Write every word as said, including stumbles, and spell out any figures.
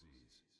prophecies.